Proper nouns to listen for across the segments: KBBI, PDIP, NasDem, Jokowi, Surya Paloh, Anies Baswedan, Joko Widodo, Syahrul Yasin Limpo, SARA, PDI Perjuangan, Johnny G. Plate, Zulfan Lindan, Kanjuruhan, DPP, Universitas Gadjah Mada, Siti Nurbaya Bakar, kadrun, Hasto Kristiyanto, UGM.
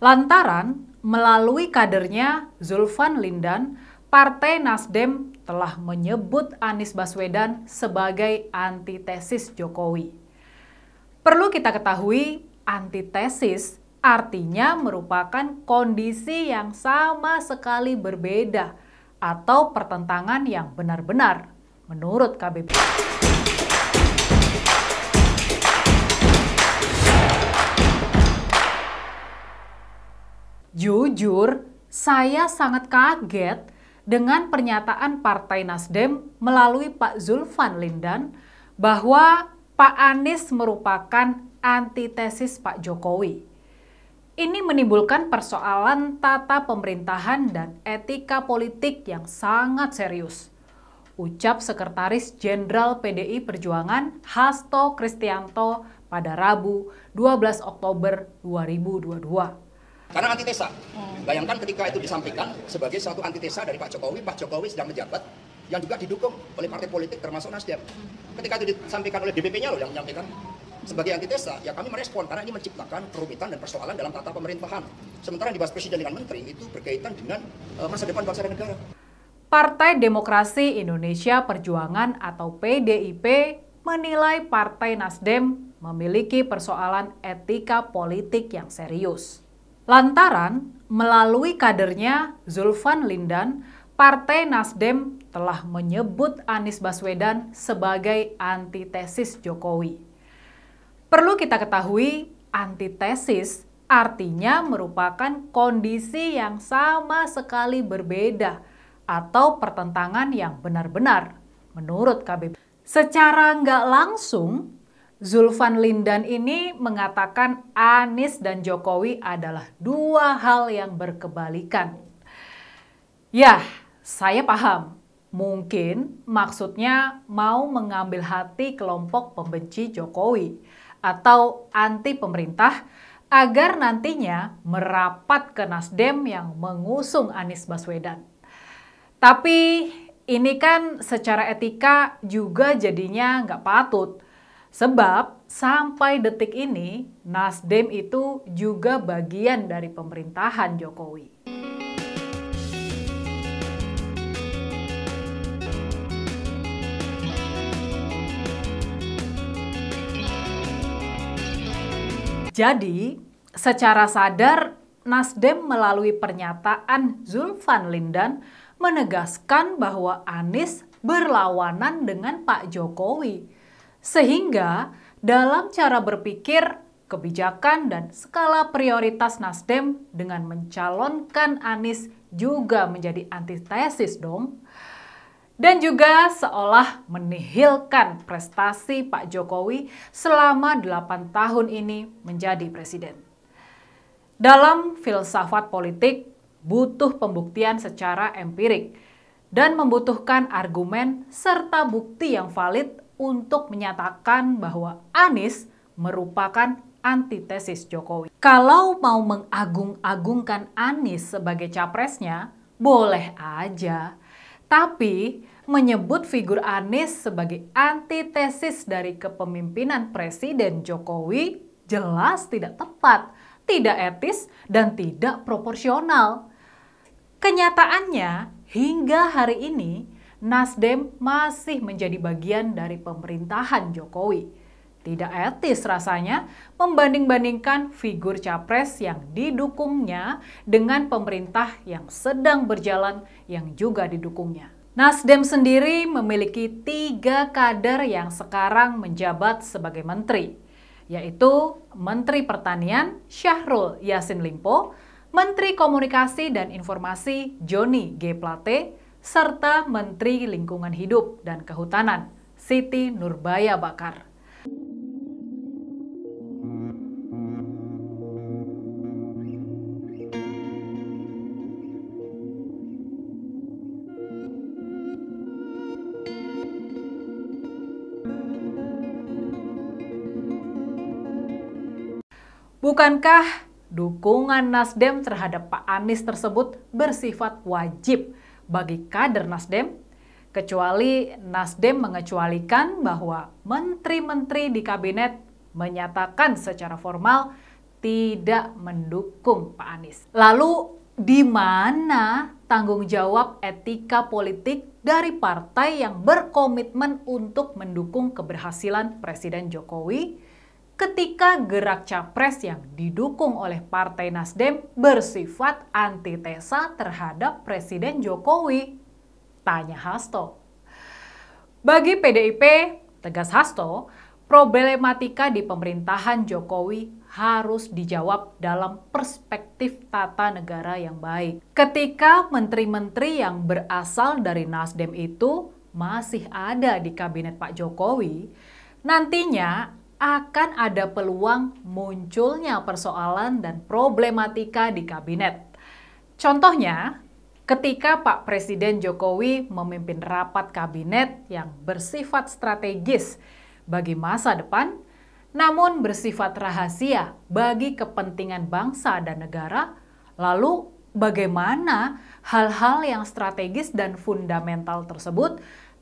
Lantaran melalui kadernya Zulfan Lindan, Partai NasDem telah menyebut Anies Baswedan sebagai antitesis Jokowi. Perlu kita ketahui, antitesis artinya merupakan kondisi yang sama sekali berbeda atau pertentangan yang benar-benar menurut KBBI. Jujur, saya sangat kaget dengan pernyataan Partai NasDem melalui Pak Zulfan Lindan bahwa Pak Anies merupakan antitesis Pak Jokowi. Ini menimbulkan persoalan tata pemerintahan dan etika politik yang sangat serius, ucap Sekretaris Jenderal PDI Perjuangan Hasto Kristiyanto pada Rabu 12 Oktober 2022. Karena antitesa, bayangkan ketika itu disampaikan sebagai suatu antitesa dari Pak Jokowi sedang menjabat yang juga didukung oleh partai politik termasuk NasDem. Ketika itu disampaikan oleh DPP-nya loh yang menyampaikan sebagai antitesa, ya kami merespon karena ini menciptakan kerumitan dan persoalan dalam tata pemerintahan. Sementara yang dibahas Presiden dengan Menteri itu berkaitan dengan masa depan bangsa dan negara. Partai Demokrasi Indonesia Perjuangan atau PDIP menilai Partai NasDem memiliki persoalan etika politik yang serius. Lantaran melalui kadernya Zulfan Lindan, Partai NasDem telah menyebut Anies Baswedan sebagai antitesis Jokowi. Perlu kita ketahui, antitesis artinya merupakan kondisi yang sama sekali berbeda atau pertentangan yang benar-benar menurut KBBI. Secara nggak langsung, Zulfan Lindan ini mengatakan Anies dan Jokowi adalah dua hal yang berkebalikan. Yah, saya paham. Mungkin maksudnya mau mengambil hati kelompok pembenci Jokowi atau anti pemerintah agar nantinya merapat ke NasDem yang mengusung Anies Baswedan. Tapi ini kan secara etika juga jadinya nggak patut. Sebab sampai detik ini NasDem itu juga bagian dari pemerintahan Jokowi. Jadi, secara sadar NasDem melalui pernyataan Zulfan Lindan menegaskan bahwa Anies berlawanan dengan Pak Jokowi. Sehingga dalam cara berpikir, kebijakan dan skala prioritas NasDem dengan mencalonkan Anies juga menjadi antitesis dong. Dan juga seolah menihilkan prestasi Pak Jokowi selama 8 tahun ini menjadi presiden. Dalam filsafat politik, butuh pembuktian secara empirik dan membutuhkan argumen serta bukti yang valid untuk menyatakan bahwa Anies merupakan antitesis Jokowi. Kalau mau mengagung-agungkan Anies sebagai capresnya, boleh aja. Tapi menyebut figur Anies sebagai antitesis dari kepemimpinan Presiden Jokowi jelas tidak tepat, tidak etis, dan tidak proporsional. Kenyataannya, hingga hari ini, NasDem masih menjadi bagian dari pemerintahan Jokowi. Tidak etis rasanya membanding-bandingkan figur capres yang didukungnya dengan pemerintah yang sedang berjalan yang juga didukungnya. NasDem sendiri memiliki 3 kader yang sekarang menjabat sebagai menteri, yaitu Menteri Pertanian Syahrul Yasin Limpo, Menteri Komunikasi dan Informasi Johnny G. Plate, serta Menteri Lingkungan Hidup dan Kehutanan, Siti Nurbaya Bakar. Bukankah dukungan NasDem terhadap Pak Anies tersebut bersifat wajib bagi kader NasDem, kecuali NasDem mengecualikan bahwa menteri-menteri di kabinet menyatakan secara formal tidak mendukung Pak Anies. Lalu di mana tanggung jawab etika politik dari partai yang berkomitmen untuk mendukung keberhasilan Presiden Jokowi ketika gerak capres yang didukung oleh Partai NasDem bersifat antitesa terhadap Presiden Jokowi? Tanya Hasto. Bagi PDIP, tegas Hasto, problematika di pemerintahan Jokowi harus dijawab dalam perspektif tata negara yang baik. Ketika menteri-menteri yang berasal dari NasDem itu masih ada di kabinet Pak Jokowi, nantinya akan ada peluang munculnya persoalan dan problematika di kabinet. Contohnya, ketika Pak Presiden Jokowi memimpin rapat kabinet yang bersifat strategis bagi masa depan, namun bersifat rahasia bagi kepentingan bangsa dan negara, lalu bagaimana hal-hal yang strategis dan fundamental tersebut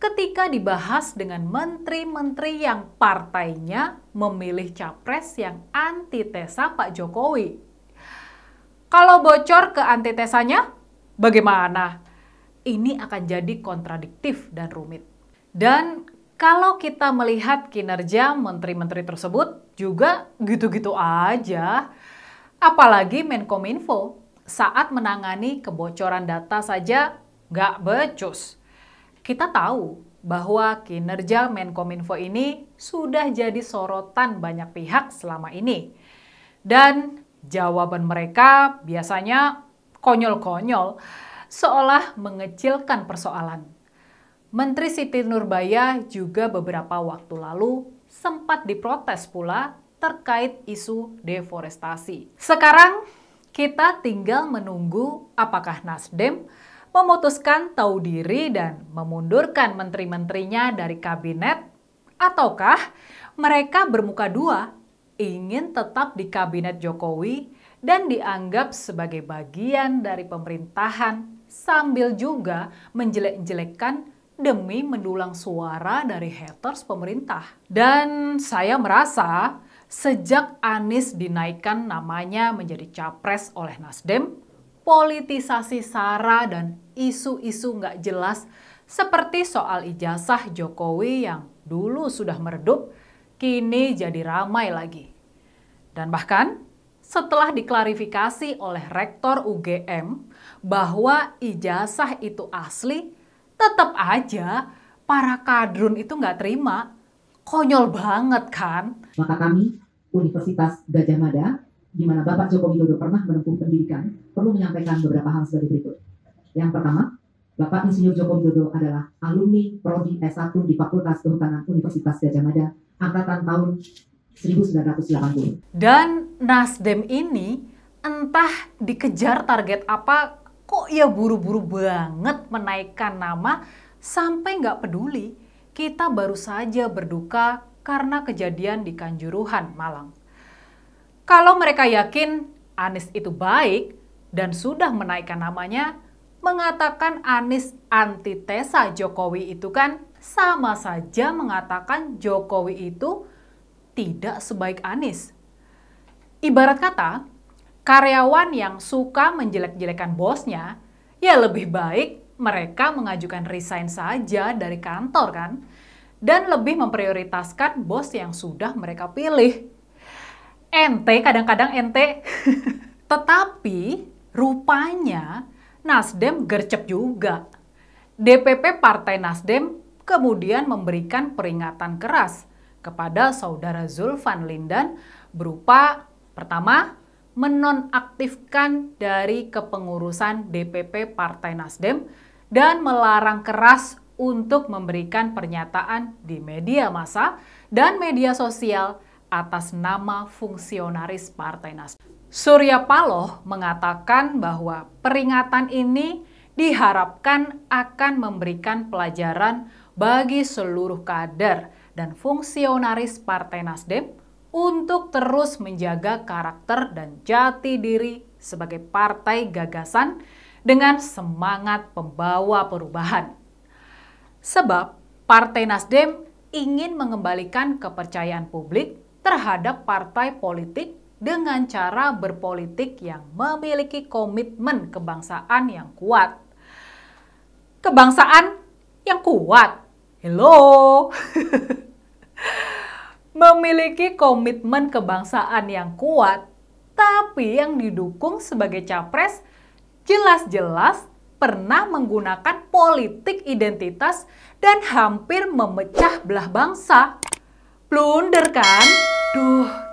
ketika dibahas dengan menteri-menteri yang partainya memilih capres yang antitesa Pak Jokowi? Kalau bocor ke antitesanya, bagaimana? Ini akan jadi kontradiktif dan rumit. Dan kalau kita melihat kinerja menteri-menteri tersebut juga gitu-gitu aja. Apalagi Menkominfo saat menangani kebocoran data saja nggak becus. Kita tahu bahwa kinerja Menkominfo ini sudah jadi sorotan banyak pihak selama ini. Dan jawaban mereka biasanya konyol-konyol, seolah mengecilkan persoalan. Menteri Siti Nurbaya juga beberapa waktu lalu sempat diprotes pula terkait isu deforestasi. Sekarang kita tinggal menunggu apakah NasDem memutuskan tahu diri dan memundurkan menteri-menterinya dari kabinet, ataukah mereka bermuka dua ingin tetap di kabinet Jokowi dan dianggap sebagai bagian dari pemerintahan sambil juga menjelek-jelekkan demi mendulang suara dari haters pemerintah. Dan saya merasa sejak Anies dinaikkan namanya menjadi capres oleh NasDem, politisasi SARA dan isu-isu nggak jelas seperti soal ijazah Jokowi yang dulu sudah meredup, kini jadi ramai lagi. Dan bahkan setelah diklarifikasi oleh Rektor UGM bahwa ijazah itu asli, tetap aja para kadrun itu nggak terima. Konyol banget kan? Maka kami, Universitas Gadjah Mada, di mana Bapak Joko Widodo pernah menempuh pendidikan, perlu menyampaikan beberapa hal sebagai berikut. Yang pertama, Bapak Insinyur Joko Widodo adalah alumni Prodi S1 di Fakultas Kehutanan Universitas Gadjah Mada angkatan tahun 1980. Dan NasDem ini entah dikejar target apa, kok ya buru-buru banget menaikkan nama sampai nggak peduli. Kita baru saja berduka karena kejadian di Kanjuruhan, Malang. Kalau mereka yakin Anies itu baik dan sudah menaikkan namanya, mengatakan Anies antitesa Jokowi itu kan sama saja mengatakan Jokowi itu tidak sebaik Anies. Ibarat kata, karyawan yang suka menjelek-jelekan bosnya, ya lebih baik mereka mengajukan resign saja dari kantor kan? Dan lebih memprioritaskan bos yang sudah mereka pilih. Ente, kadang-kadang ente. Tetapi rupanya NasDem gercep juga. DPP Partai NasDem kemudian memberikan peringatan keras kepada saudara Zulfan Lindan berupa, pertama, menonaktifkan dari kepengurusan DPP Partai NasDem dan melarang keras untuk memberikan pernyataan di media massa dan media sosial atas nama fungsionaris Partai NasDem. Surya Paloh mengatakan bahwa peringatan ini diharapkan akan memberikan pelajaran bagi seluruh kader dan fungsionaris Partai NasDem untuk terus menjaga karakter dan jati diri sebagai partai gagasan dengan semangat pembawa perubahan. Sebab Partai NasDem ingin mengembalikan kepercayaan publik terhadap partai politik dengan cara berpolitik yang memiliki komitmen kebangsaan yang kuat. Kebangsaan yang kuat. Hello. Memiliki komitmen kebangsaan yang kuat, tapi yang didukung sebagai capres jelas-jelas pernah menggunakan politik identitas dan hampir memecah belah bangsa. Blunder kan? Duh.